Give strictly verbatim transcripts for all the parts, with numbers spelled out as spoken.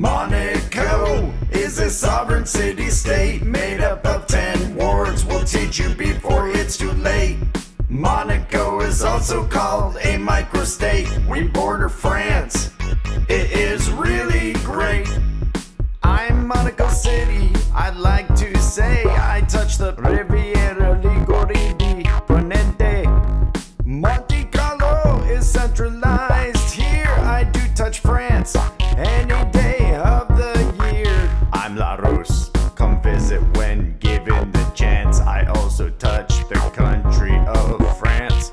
Monaco is a sovereign city-state made up of ten wards. We'll teach you before it's too late. Monaco is also called a microstate. We border France. It is really great. I'm Monaco City. I'd like to say I touch the Riviera Liguridi, Ponente. Monte Carlo is centralized here. I do touch France any day of the year. I'm La Russe. Come visit when given the chance. I also touch the country of France.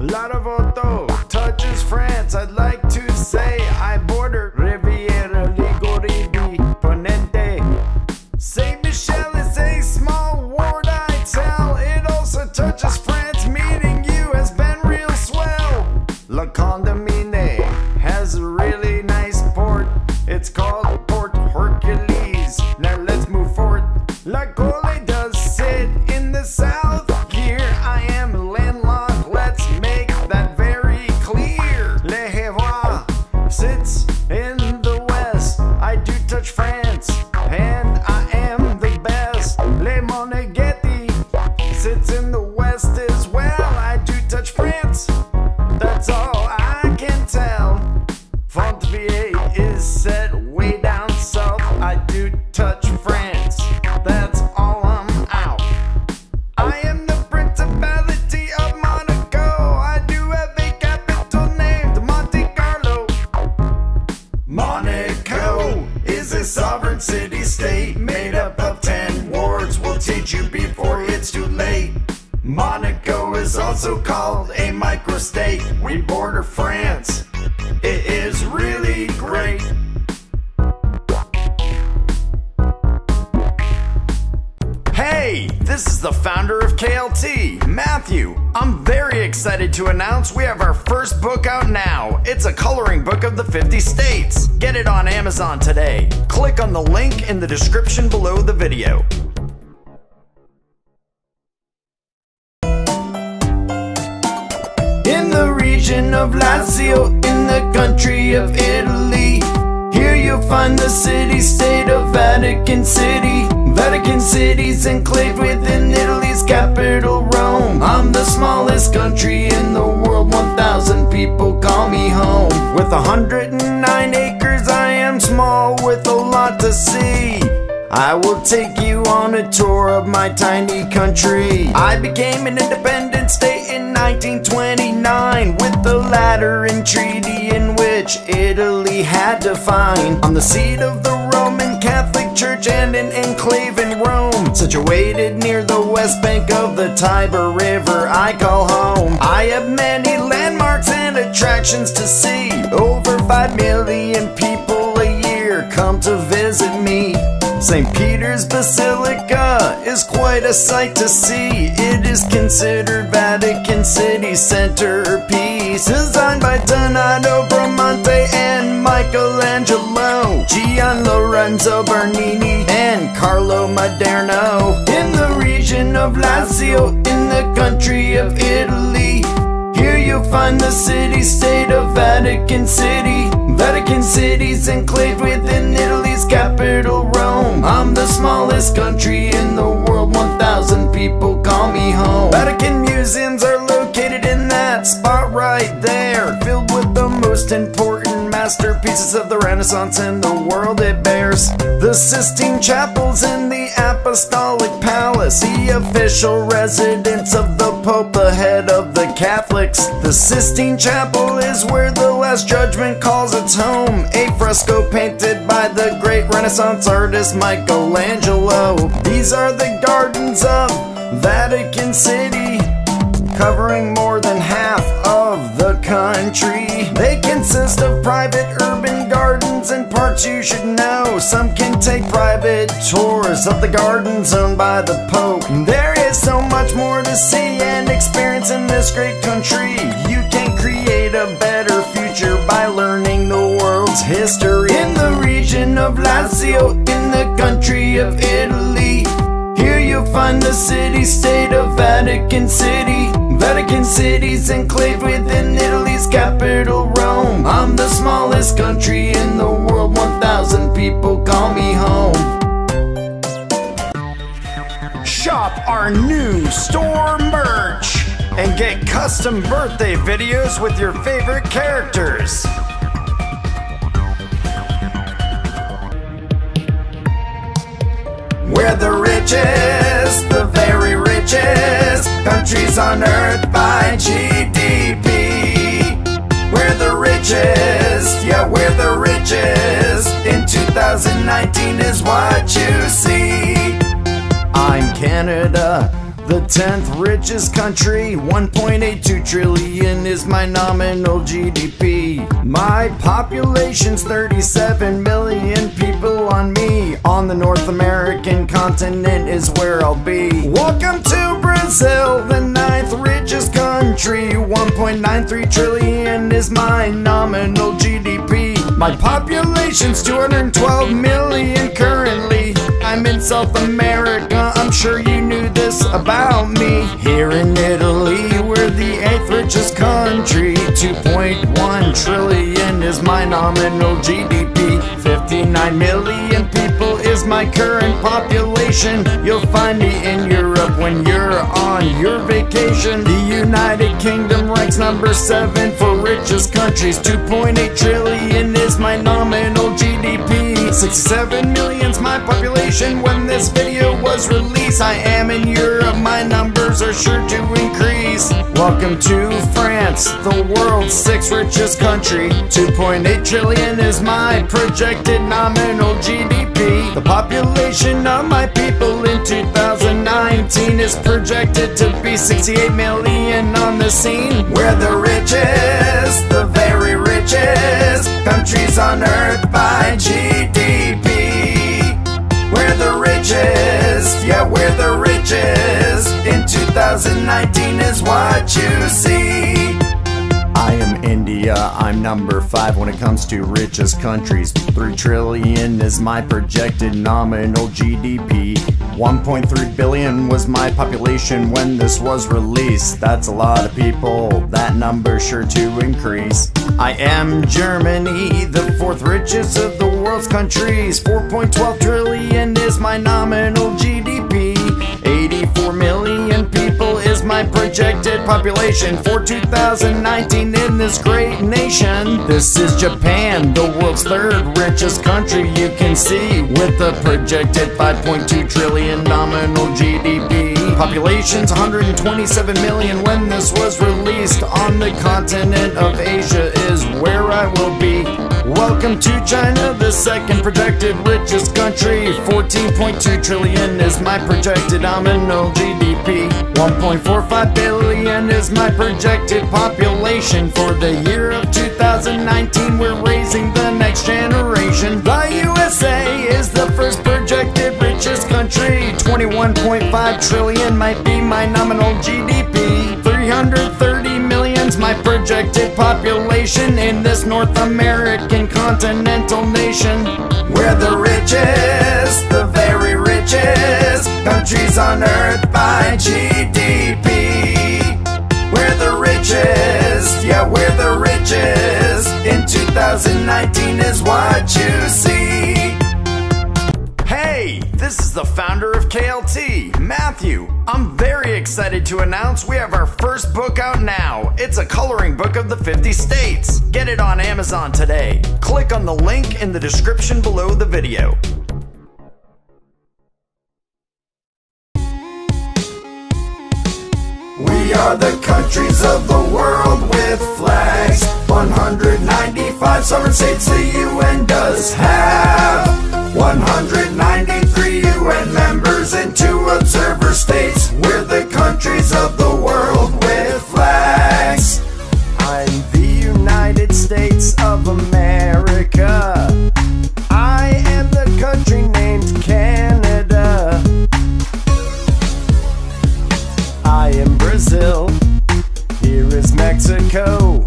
Lavoto touches France. I'd like to say I border Riviera Liguridi, Ponente. Saint Michel is a small ward, I tell. It also touches France. Meeting you has been real swell. La Condamine has a really nice port. It's called Port Hercules. Now let's move forward. La Colle does sit in the south. Here I am landlocked. Let's make that very clear. Le Hevois sits in the west. I do touch France, and I am the best. Le Moneghetti sits in the west as well. I do touch France. That's all I can tell. Fontvieille is set way down south. I do touch France. That's all I'm out. I am the Principality of Monaco. I do have a capital named Monte Carlo. Monaco is a sovereign city-state made up of ten wards. We'll teach you before it's too late. Monaco is also called a microstate. We border France. It is really great. Hey, this is the founder of K L T, Matthew. I'm very excited to announce we have our first book out now. It's a coloring book of the fifty states. Get it on Amazon today. Click on the link in the description below the video. In the region of Lazio, in the country of Italy, here you'll find the city-state of Vatican City. Vatican City's enclaved within Italy's capital, Rome. I'm the smallest country in the world, one thousand people call me home. With one hundred nine acres, I am small with a lot to see. I will take you on a tour of my tiny country. I became an independent state in nineteen twenty-nine with the Lateran Treaty, in which Italy had to define. I'm the seat of the Roman Catholic Church and an enclave in Rome, situated near the west bank of the Tiber River I call home. I have many landmarks and attractions to see. Over five million people a year come to visit me. Saint Peter's Basilica is quite a sight to see. It is considered Vatican City's centerpiece. Designed by Donato Bramante and Michelangelo, Gian Lorenzo Bernini and Carlo Maderno. In the region of Lazio, in the country of Italy, here you'll find the city-state of Vatican City. Vatican City's enclaved within Italy's capital, Rome. I'm the smallest country in the world, one thousand people call me home. Vatican museums are located in that spot right there, filled with the most important masterpieces of the Renaissance and the world it bears. The Sistine Chapel's in the Apostolic Palace, the official residence of the Pope, the head of the Catholics. The Sistine Chapel is where the Last Judgment calls its home, a fresco painted by the great Renaissance artist Michelangelo. These are the gardens of Vatican City, covering more than half of the country. They consist of private urban gardens and parks you should know. Some can take private tours of the gardens owned by the Pope. There is so much more to see and experience in this great country. You can create a better future by learning the world's history. In the region of Lazio, in the country of Italy, here you'll find the city-state of Vatican City. Vatican City's enclaved within Italy's capital, Rome. I'm the smallest country in the world, one thousand store merch and get custom birthday videos with your favorite characters. We're the richest, the very richest countries on earth by G D P. We're the richest, yeah, we're the richest. In two thousand nineteen is what you see. I'm Canada, the tenth richest country. One point eight two trillion is my nominal G D P. My population's thirty-seven million people on me. On the North American continent is where I'll be. Welcome to Brazil, the ninth richest country. One point nine three trillion is my nominal G D P. My population's two hundred twelve million currently. I'm in South America, I'm sure you knew this about me. Here in Italy, we're the eighth richest country. two point one trillion is my nominal G D P. fifty-nine million people is my current population. You'll find me in Europe when you're on your vacation. The United Kingdom ranks number seven for richest countries. two point eight trillion is my nominal G D P. sixty-seven million's my population. When this video was released, I am in Europe, my numbers are sure to increase. Welcome to France, the world's sixth richest country. two point eight trillion is my projected nominal G D P. The population of my people in two thousand nineteen is projected to be sixty-eight million on the scene. We're the richest, the very richest countries on earth by G D P. We're the richest, yeah, we're the richest. In two thousand nineteen is what you see. I am India, I'm number five when it comes to richest countries. three trillion is my projected nominal G D P. one point three billion was my population when this was released. That's a lot of people, that number's sure to increase. I am Germany, the fourth richest of the world's countries. four point one two trillion is my nominal G D P. eighty-four million people is my projected population for two thousand nineteen in this great nation. This is Japan, the world's third richest country, you can see, with a projected five point two trillion nominal G D P. Population's one hundred twenty-seven million when this was released. On the continent of Asia is where I will be. Welcome to China, the second projected richest country. fourteen point two trillion is my projected nominal G D P. one point four five billion is my projected population for the year of two thousand nineteen. We're raising the next generation. The U S A is the first projected richest country. twenty-one point five trillion might be my nominal G D P. three hundred thirty million's my projected population in this North American continental nation. We're the richest, the very richest countries on earth by G D P. We're the richest, yeah, we're the richest. In two thousand nineteen is what you see. Hey, this is the founder of K L T, Matthew. I'm very excited to announce we have our first book out now. It's a coloring book of the fifty states. Get it on Amazon today. Click on the link in the description below the video. We are the countries of the world with flags. one hundred ninety-five sovereign states the U N does have. one hundred ninety-three U N members and two observer states. We're the countries of the world with flags. I'm the United States of America. I am the country named Canada. I am Brazil. Here is Mexico.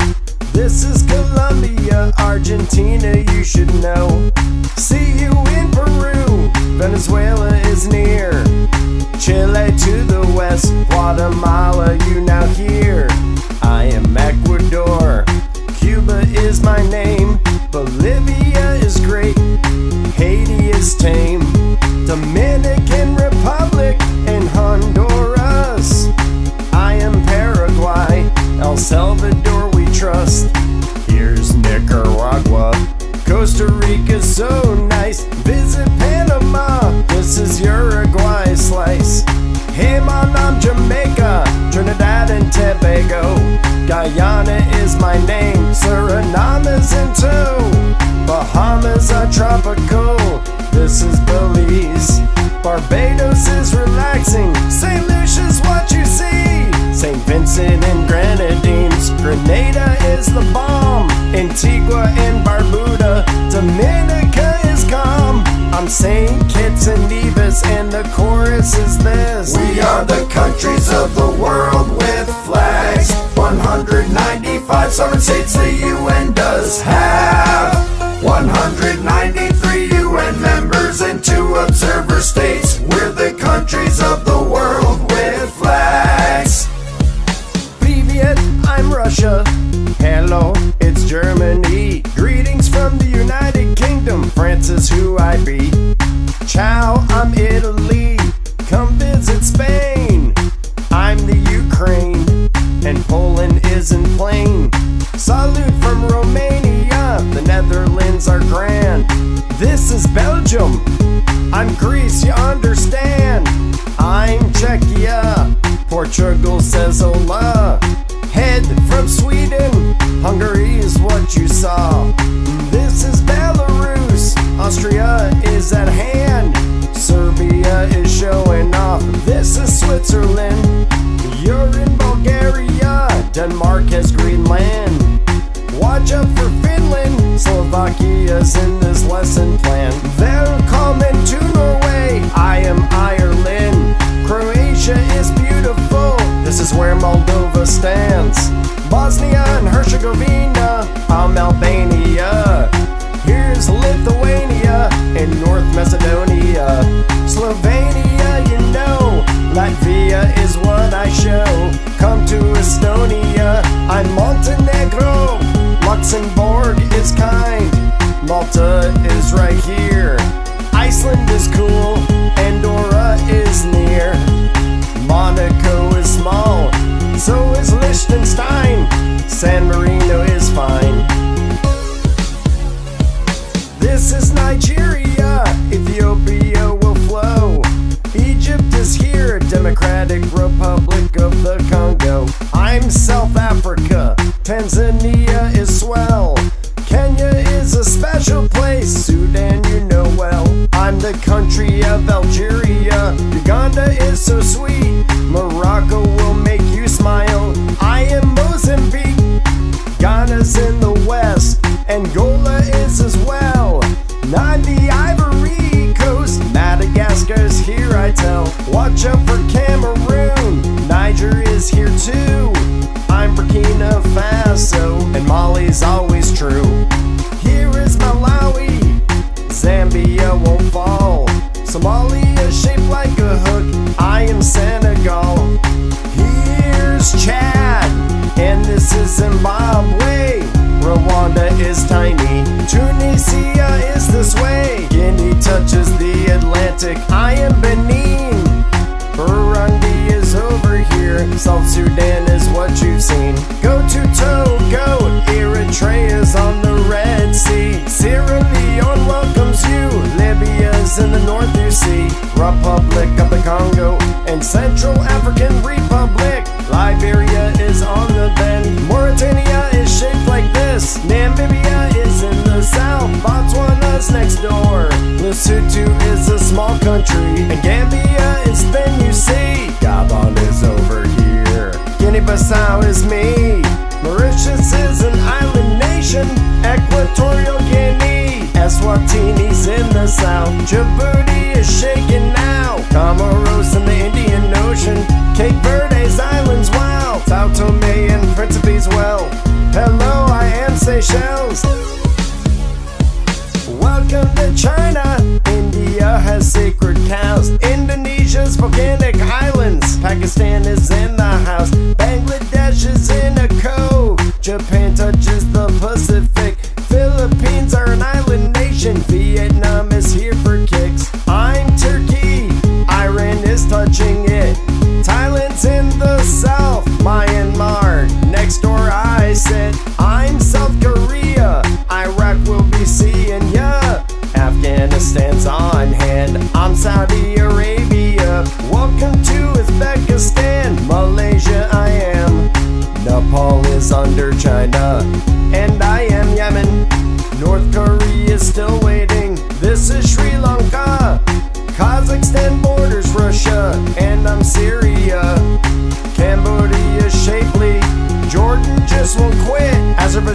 This is Colombia, Argentina, you should know. Costa Rica, so nice. Visit Panama, this is Uruguay slice. Him on, I'm Jamaica, Trinidad and Tobago. Guyana is my name, Suriname is in two. Bahamas are tropical, this is Belize. Barbados is relaxing, Saint Lucia's what you see. Saint Vincent and Grenadines, Grenada is the bomb. Antigua and Barbuda, Dominica is calm. I'm Saint Kitts and Nevis and the chorus is this. We are the countries of the world with flags. One hundred ninety-five sovereign states the U N does have. One hundred ninety-three U N members and two observer states. We're the countries of the world with flags. Privet, I'm Russia. Hello, it's Germany. Greetings from the United Kingdom. France is who I be. Ciao, I'm Italy. Come visit Spain. I'm the Ukraine. And Poland isn't plain. Salute from Romania. The Netherlands are grand. This is Belgium. I'm Greece, you understand. I'm Czechia. Portugal says hola. Head from Sweden, Hungary is what you saw. This is Belarus, Austria is at hand. Serbia is showing off, this is Switzerland. You're in Bulgaria, Denmark has Greenland. Watch out for Finland, Slovakia's in this lesson plan. Welcome to Norway, I am Ireland. Croatia is beautiful, this is where Moldova stands. Bosnia and Herzegovina, I'm Albania. Here's Lithuania and North Macedonia. Slovenia, you know, Latvia is what I show. Come to Estonia, I'm Montenegro. Luxembourg is kind, Malta is right here. Iceland is cool, Andorra is near. Monaco is small, so is Liechtenstein. San Marino is fine. This is Nigeria, Ethiopia will flow. Egypt is here, Democratic Republic of the Congo. I'm South Africa, Tanzania is swell. Kenya is a special place, Sudan you know well. I'm the country of Algeria, Uganda is so sweet. Morocco will make you smile, I am Mozambique. Ghana's in the west, Angola is as well. I'm the Ivory Coast, Madagascar's here I tell. Watch out for Cameroon, Niger is here too. I'm Burkina Faso, and Mali's always true. Here is Malawi, Zambia won't fall. Somalia shaped like a hook, I am Senegal. Here's Chad, and this is Zimbabwe. Rwanda is tiny, Tunisia is this way. Guinea touches the Atlantic, I am Benin. Burundi is over here, South Sudan is what you've seen. Go to Togo, Eritrea's on the Red Sea. Sierra Leone welcomes you, Libya's in the north you see. Republic of the Congo and Central African Republic. Liberia is on the bend, Mauritania is shaped like this. Namibia is in the south, Botswana's next door. Lesotho is a small country, and Gambia is thin you see. Gabon is over here, Guinea-Bissau is me. Mauritius is an island nation, Equatorial Guinea. Eswatini's in the south, Djibouti is shaking now. Comoros in the Indian Ocean, Cape Verde's islands wild. Sao Tome and Principe's well, hello I am Seychelles. Welcome to China, India has sacred cows. Indonesia's volcanic islands, Pakistan is in the house. Bangladesh is in a cove, Japan touches the Pacific. Philippines are an island nation, Vietnam is here for kicks. I'm Turkey, Iran is touching it. Thailand's in the south, Myanmar, next door I sit. I'm South Korea, Iraq will be seeing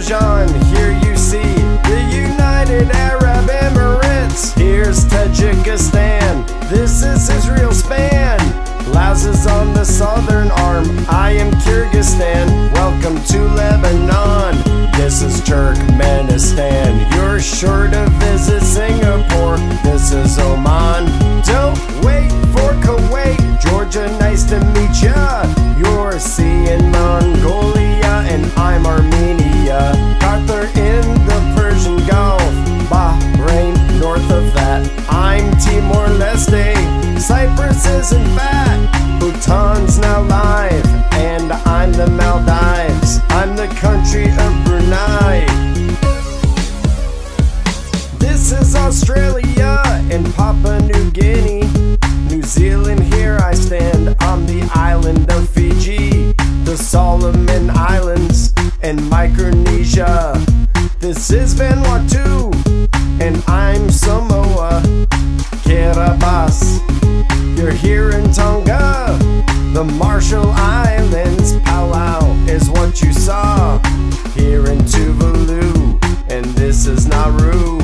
Azerbaijan. Here you see the United Arab Emirates. Here's Tajikistan. This is Israel's span. Laos is on the southern arm. I am Kyrgyzstan. Welcome to Lebanon. This is Turkmenistan. You're sure to visit Singapore. This is Oman. Don't wait for Kuwait. Georgia, nice to meet ya. You're seeing Mongolia and I'm Armenia. Qatar in the Persian Gulf. Bahrain north of that. I'm Timor-Leste. Cyprus isn't fat, Bhutan's now live, and I'm the Maldives, I'm the country of Brunei. This is Australia and Papua New Guinea, New Zealand here I stand, on the island of Fiji, the Solomon Islands, and Micronesia. This is Vanuatu, and I'm Samoa, Kiribati. You're here in Tonga, the Marshall Islands. Palau is what you saw, here in Tuvalu, and this is Nauru.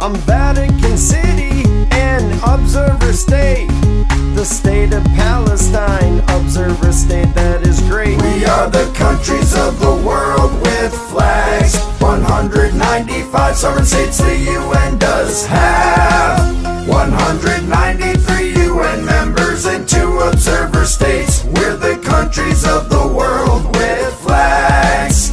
I'm Vatican City, an observer state, the state of Palestine, observer state that is great. We are the countries of the world with flags, one hundred ninety-five sovereign states the U N does have, one hundred ninety-three U N members and two observer states. We're the countries of the world with flags.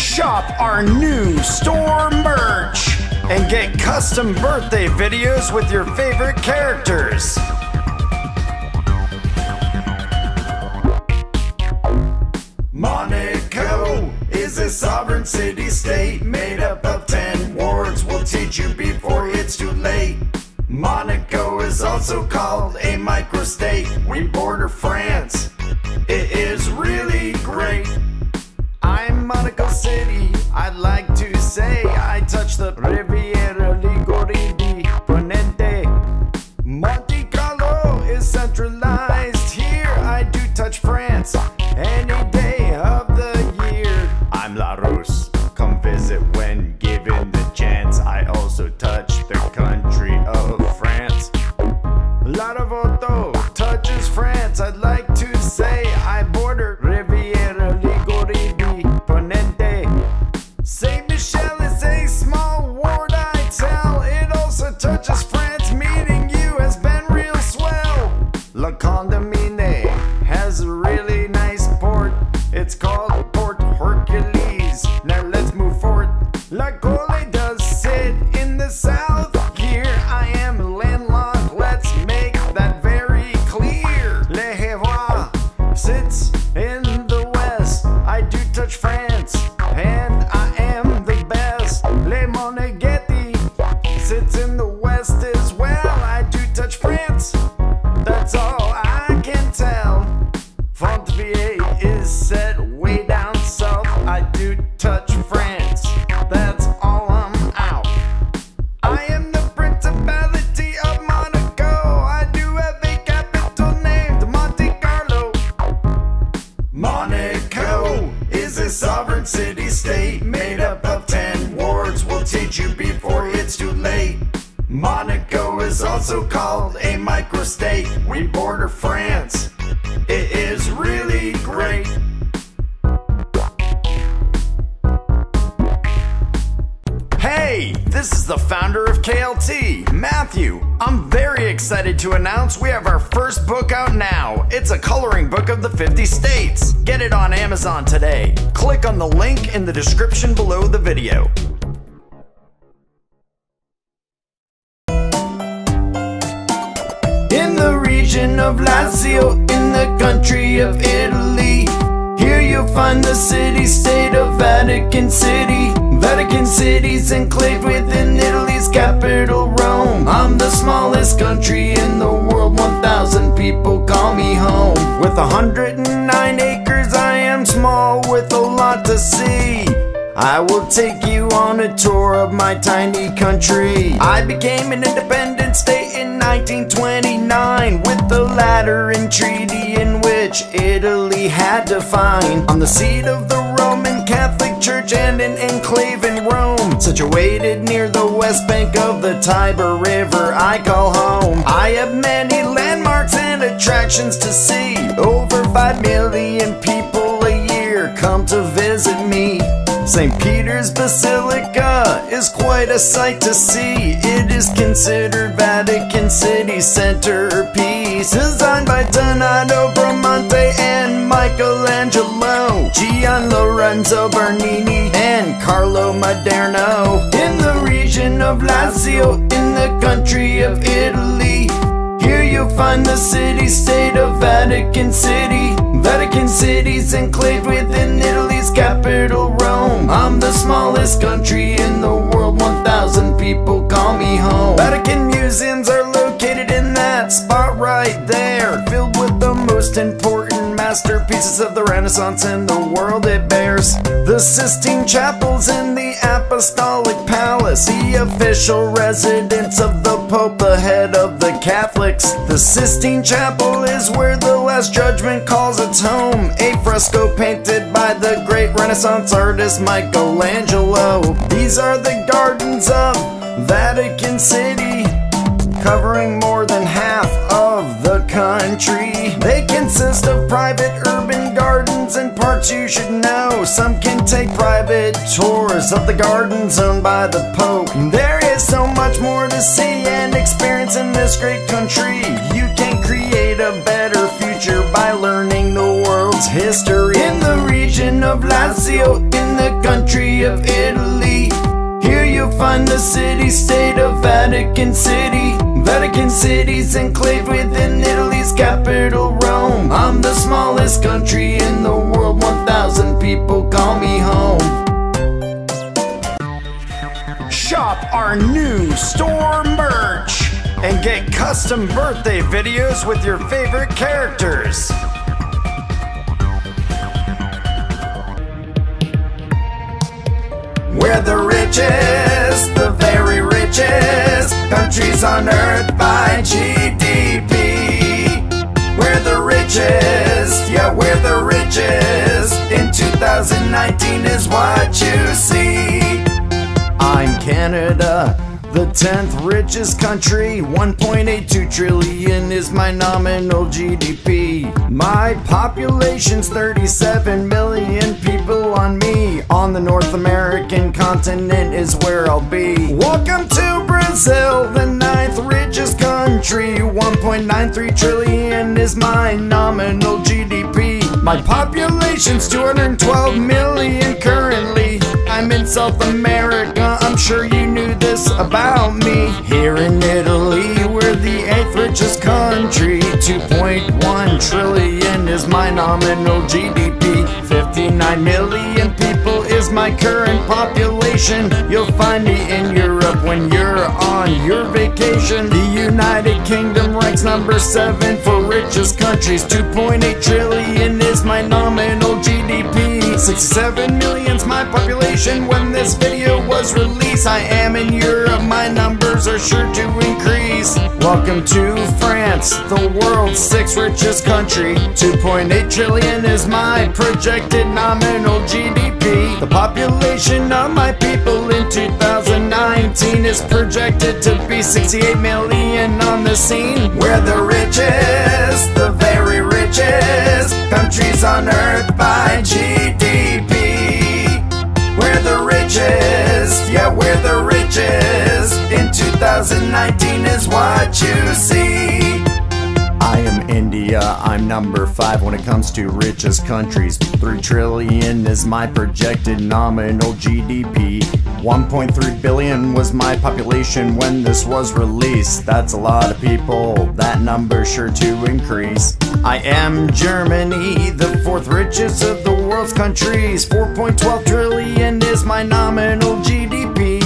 Shop our new store merch and get custom birthday videos with your favorite characters. Monaco is a sovereign city-state made up of ten wards. We'll teach you before it's too late. Monaco is also called a microstate. We border France. It is really great. I'm Monaco City. I'd like to say I touch the Riviera Liguri di Ponente. Monte Carlo is centralized. Here I do touch France. Any day of the year. I'm La Russe. Come visit when given the chance. I also touch the country of France. Larivoto touches France. I'd like to say I border Riviera Liguri di Ponente. Saint Michel is a small ward, I tell. It also touches France. Meeting you has been real swell. La Condamine has a really nice port. It's called Port Hercules. Now let's move forward. La Colle does sit in the south. Here I am landlocked. Let's make that very clear. Le Havre sits in the west. I do touch France, and I am the best. Le Moneghetti sits in the west as well. I do touch France. That's all I can tell. Fontvieille is set way down south. I do touch France. That's all I'm out. I am the Principality of Monaco. I do have a capital named Monte Carlo. Monaco is a sovereign city-state made up of ten wards. We'll teach you before it's too late. Monaco is also called a microstate. We border France. It is really great. Hey, this is the founder of K L T, Matthew. I'm very excited to announce we have our first book out now. It's a coloring book of the fifty states. Get it on Amazon today. Click on the link in the description below the video. Of Lazio in the country of Italy. Here you'll find the city-state of Vatican City. Vatican City's enclaved within Italy's capital, Rome. I'm the smallest country in the world, one thousand people call me home. With one hundred nine acres I am small with a lot to see. I will take you on a tour of my tiny country. I became an independent state in nineteen twenty-nine with the Lateran Treaty in which Italy had to find. I'm the seat of the Roman Catholic Church and an enclave in Rome, situated near the west bank of the Tiber River I call home. I have many landmarks and attractions to see. Over five million people a year come to visit me. Saint Peter's Basilica is quite a sight to see. It is considered Vatican City's centerpiece. Designed by Donato Bramante and Michelangelo, Gian Lorenzo Bernini and Carlo Maderno. In the region of Lazio, in the country of Italy, here you'll find the city-state of Vatican City. Vatican City's enclaved within Italy's capital, Rome. I'm the smallest country in the world, one thousand people call me home. Vatican museums are located in that spot right there, filled with the most important masterpieces of the Renaissance and the world it bears. The Sistine Chapel's in the Apostolic Palace, the official residence of the Pope, the head of the Catholics. The Sistine Chapel is where the Last Judgment calls its home, a fresco painted by the great Renaissance artist Michelangelo. These are the gardens of Vatican City, covering more than half of the country. They consist of private urban gardens and parks you should know. Some can take private tours of the gardens owned by the Pope. There is so much more to see and experience in this great country. You can create a better future by learning the world's history. In the region of Lazio, in the country of Italy, here you'll find the city-state of Vatican City. Vatican City's enclaved within Italy's capital, Rome. I'm the smallest country in the world, one thousand people call me home. Shop our new store merch and get custom birthday videos with your favorite characters. We're the richest, the very richest countries on earth by G D P. We're the richest, yeah, we're the richest. In two thousand nineteen is what you see. I'm Canada, the tenth richest country. One point eight two trillion is my nominal G D P. My population's thirty-seven million people on me. On the North American continent is where I'll be. Welcome to Brazil, the ninth richest country. One point nine three trillion is my nominal G D P. My population's two hundred twelve million currently. I'm in South America, I'm sure you knew this about me. Here in Italy, we're the eighth richest country. Two point one trillion is my nominal G D P. fifty-nine million people is my current population. You'll find me in Europe when you're on your vacation. The United Kingdom ranks number seven for richest countries. Two point eight trillion is my nominal G D P. sixty-seven million's my population when this video was released. I am in Europe, my numbers are sure to increase. Welcome to France, the world's sixth richest country. two point eight trillion is my projected nominal G D P. The population of my people in two thousand nineteen is projected to be sixty-eight million on the scene. We're the richest, the very richest countries on earth by G D P. We're the richest, yeah, we're the richest. In two thousand nineteen is what you see. I am India, I'm number five when it comes to richest countries. three trillion is my projected nominal G D P. one point three billion was my population when this was released. That's a lot of people, that number's sure to increase. I am Germany, the fourth richest of the world's countries. four point one two trillion is my nominal G D P.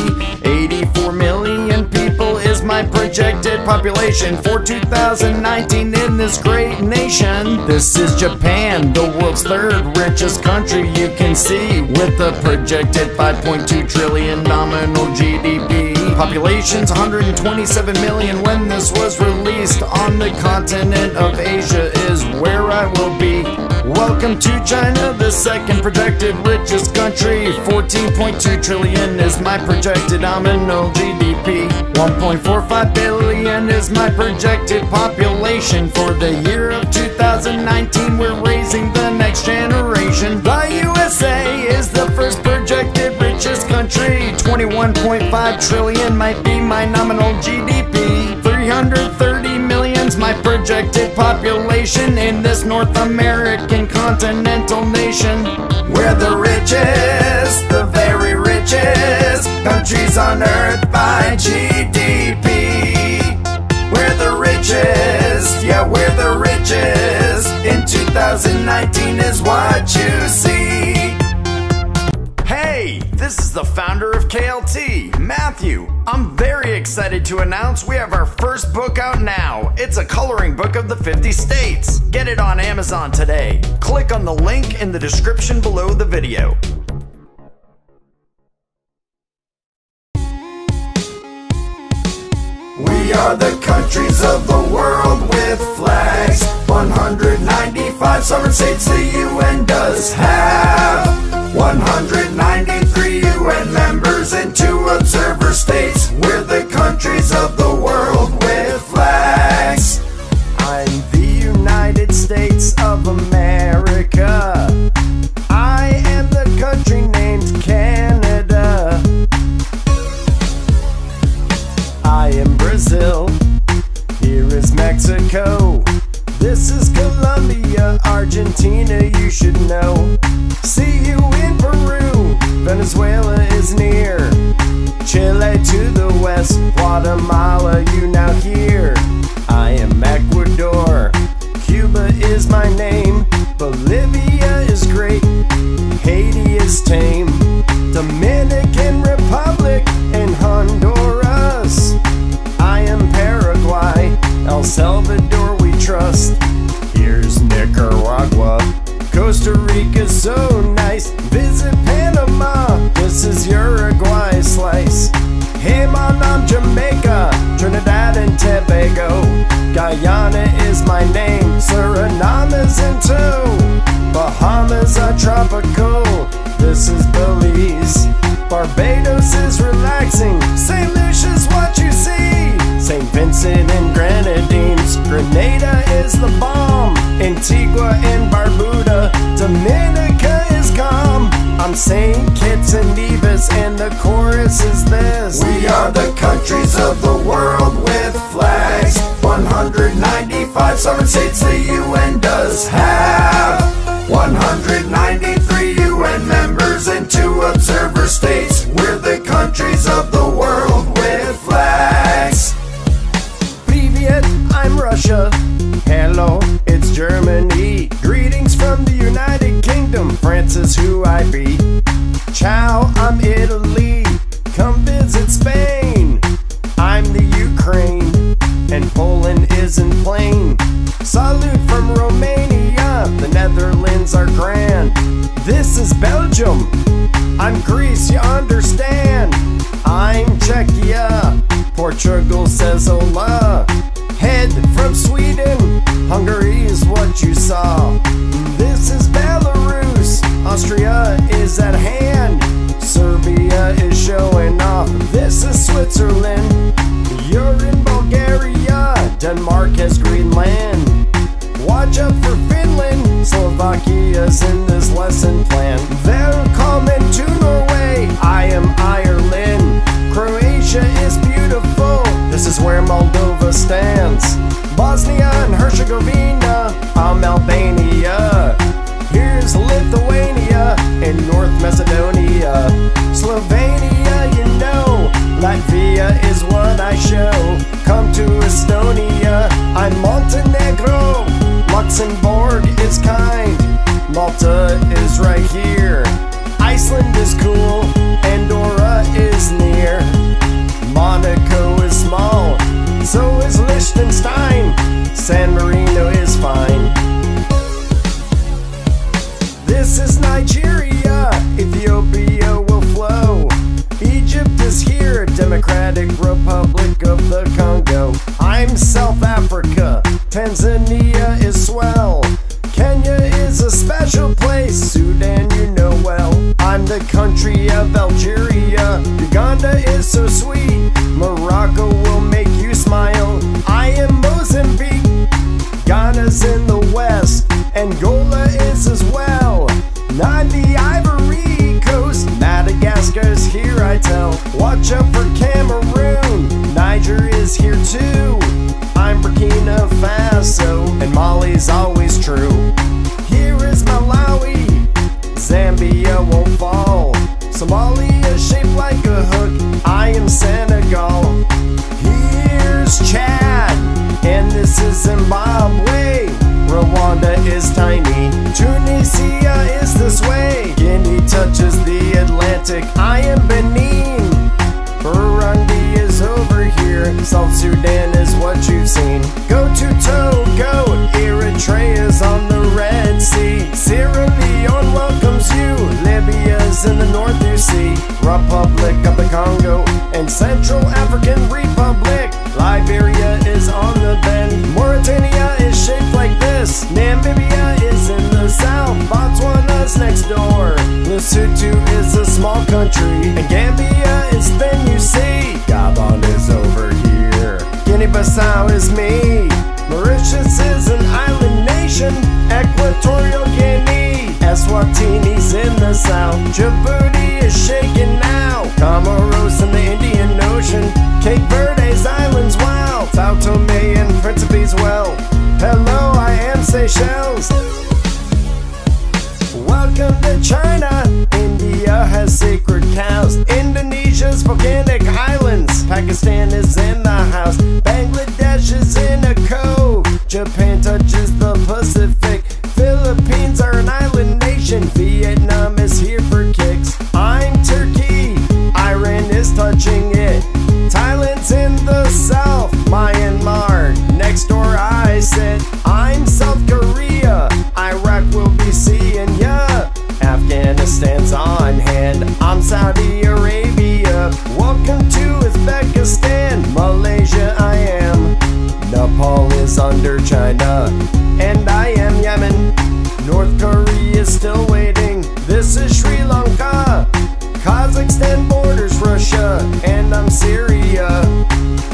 eighty-four million people is my projected population for two thousand nineteen in this great nation. This is Japan, the world's third richest country, you can see, with a projected five point two trillion nominal G D P. population's one hundred twenty-seven million when this was released on the continent of Asia is where I will be. Welcome to China, the second projected richest country. fourteen point two trillion is my projected nominal G D P. one point four five billion is my projected population. For the year of two thousand nineteen, we're raising the next generation. The U S A is the first projected richest country. twenty-one point five trillion might be my nominal G D P. three hundred thirty million's my projected population in this North American continental nation. We're the richest, the very richest countries on earth by G D P. We're the richest, yeah, we're the richest. In two thousand nineteen is what you see. Hey, this is the founder of K L T, Matthew. I'm very excited to announce we have our first book out now. It's a coloring book of the fifty states. Get it on Amazon today. Click on the link in the description below the video. We are the countries of the world with flags. one hundred ninety-five sovereign states the U N does have. one hundred ninety-three U N members and two observer states. We're the countries of the world with flags. I'm the United States of America. I am the country named Canada. I am Brazil. Here is Mexico. This is Colombia, Argentina, you should know. See you in Peru, Venezuela is near. Chile to the west, Guatemala, you now hear. I am Ecuador, Cuba is my name. Bolivia is great, Haiti is tame. Dominican Republic and Honduras. I am Paraguay, El Salvador we trust. Here's Nicaragua, Costa Rica so nice. Visit Panama, this is Uruguay slice. Hey man, I'm Jamaica, Trinidad and Tobago. Guyana is my name, Suriname is in tow. Bahamas are tropical, this is Belize. Barbados is relaxing, Saint Lucia is what you see. Saint Vincent and Grenadines, Grenada is the bomb. Antigua and Barbuda, Dominica is calm. I'm Saint Kitts and Nevis and the chorus is this. We are the countries of the world with flags. one hundred ninety-five sovereign states the U N does have. one hundred ninety-three U N members and two observer states. We're the countries of the world with flags. Privet, I'm Russia. Hello, it's Germany. Greetings from the United Kingdom, France is who I be. Ciao, I'm Italy. Come visit Spain. I'm the Ukraine, and Poland isn't plain. Salute from Romania, the Netherlands are grand. This is Belgium, I'm Greece, you understand. I'm Czechia, Portugal says hola. Head from Sweden, Hungary is what you saw. This is Belarus, Austria is at hand. Serbia is showing off, this is Switzerland. You're in Bulgaria, Denmark has Greenland. Watch out for Finland, Slovakia's in this lesson plan. Welcome to Norway, I am Ireland. Croatia is beautiful, this is where Moldova to South Africa. Tanzania is swell. Kenya is a special place. Sudan you know well. I'm the country of Algeria. Uganda is so sweet. Morocco will make you smile. I am Mozambique. Ghana's in the west. Angola is as well. Not the Ivory Coast. Madagascar's here, I tell. Watch out for Cameroon. Niger is here too. I'm Burkina Faso, and Mali's always true. Here is Malawi. Zambia won't fall. Somalia shaped like a hook. I am Senegal. Here's Chad, and this is Zimbabwe. Rwanda is tiny. Tunisia is this way. Guinea touches the Atlantic. I am Benin. Burundi is over here. South Sudan is what you've seen. Go to Togo. Eritrea's on the Red Sea. Sierra Leone welcomes you. Libya's in the north, you see. Republic of the Congo and Central African Republic. Liberia is on the bend. Mauritania is shaped like this. Namibia is in the south. Botswana's next door. Lesotho is a small country. And Gambia is thin, you see. Gabon is over here. Guinea-Bissau is me. Mauritius is an island nation. Equatorial Guinea. Eswatini's in the south. Djibouti is shaken now. Comoros in the Indian Ocean. Cape Verde's islands, wow. Sao Tome and Principe's well. Hello, I am Seychelles. Welcome to China. India has sacred cows. Indonesia's volcanic highlands. Pakistan is in the house. Bangladesh is in a cove. Japan touches the Pacific. Philippines are an island nation. Vietnam is here for kicks. I'm Turkey. Iran is touching it. Thailand's in the south. Myanmar, next door I sit. I'm South Korea. Iraq will be seeing ya. Afghanistan's on hand. I'm Saudi Arabia. Welcome to Uzbekistan. Malaysia I am. Nepal is under China. And I am Yemen. North Korea is still waiting. This is Sri Lanka. Kazakhstan borders Russia, and I'm Syria.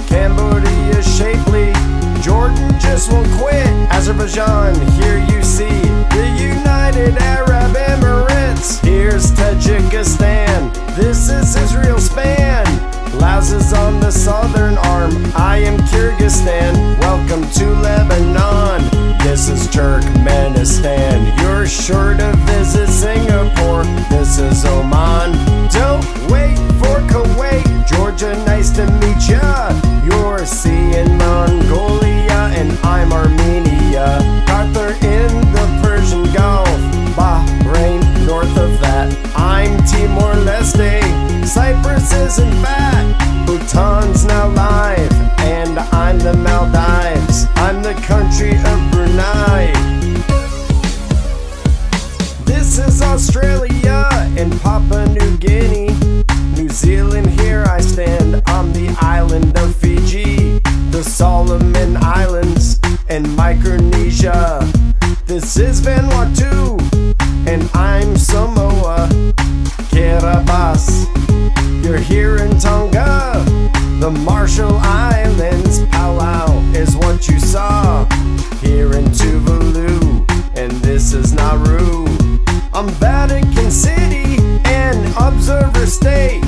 Cambodia is shapely. Jordan just won't quit. Azerbaijan, here you see the United Arab Emirates. Here's Tajikistan. This is Israel span. Laos is on the southern arm. I am Kyrgyzstan. Welcome to Lebanon. This is Turkmenistan. You're sure to visit Singapore. This is Oman. Don't wait for Kuwait. Georgia, nice to meet ya. You're seeing Mongolia, and I'm Armenia. Qatar in the Persian Gulf. Bahrain, north of that. I'm Timor-Leste. Cyprus isn't fat. Bhutan's now live, and I'm the Maldives. I'm the country of Brunei. This is Australia and Papua New Guinea. New Zealand, here I stand. I'm the island of Fiji, the Solomon Islands, and Micronesia. This is Vanuatu, and I'm Samoa. Kiribati, you're here in Tonga. The Marshall Islands, Palau is what you saw. Here in Tuvalu, and this is Nauru. I'm Vatican City, an observer state.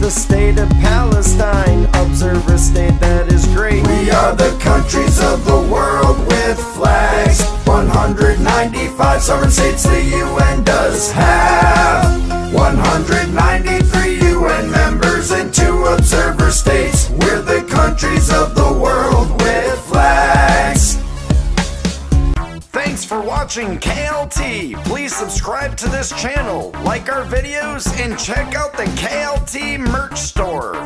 The state of Palestine, observer state that is great. We are the countries of the world with flags. one hundred ninety-five sovereign states the U N does have. one hundred ninety-three U N members and two observer states. We're the countries of the world with flags. Thanks for watching K L T. Please subscribe to this channel, like our videos, and check out the K L T merch store.